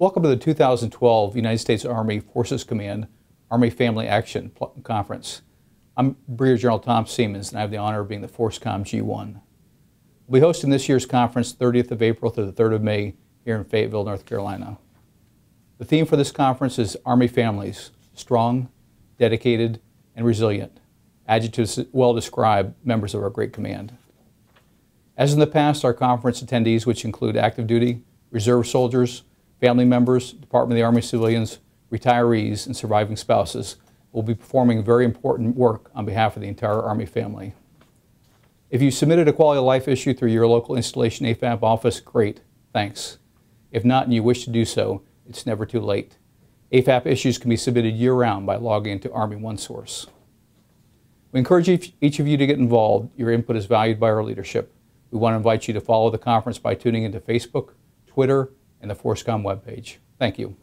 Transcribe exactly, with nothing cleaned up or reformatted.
Welcome to the two thousand twelve United States Army Forces Command Army Family Action Conference. I'm Brigadier General Tom Seamands, and I have the honor of being the FORSCOM G one. We'll be hosting this year's conference thirtieth of April through the third of May here in Fayetteville, North Carolina. The theme for this conference is Army Families, strong, dedicated, and resilient. Adjectives well describe members of our great command. As in the past, our conference attendees, which include active duty, reserve soldiers, family members, Department of the Army civilians, retirees, and surviving spouses will be performing very important work on behalf of the entire Army family. If you submitted a quality of life issue through your local installation A F A B office, great, thanks. If not and you wish to do so, it's never too late. A F A B issues can be submitted year-round by logging into Army OneSource. We encourage each of you to get involved. Your input is valued by our leadership. We want to invite you to follow the conference by tuning into Facebook, Twitter, and the FORSCOM webpage. Thank you.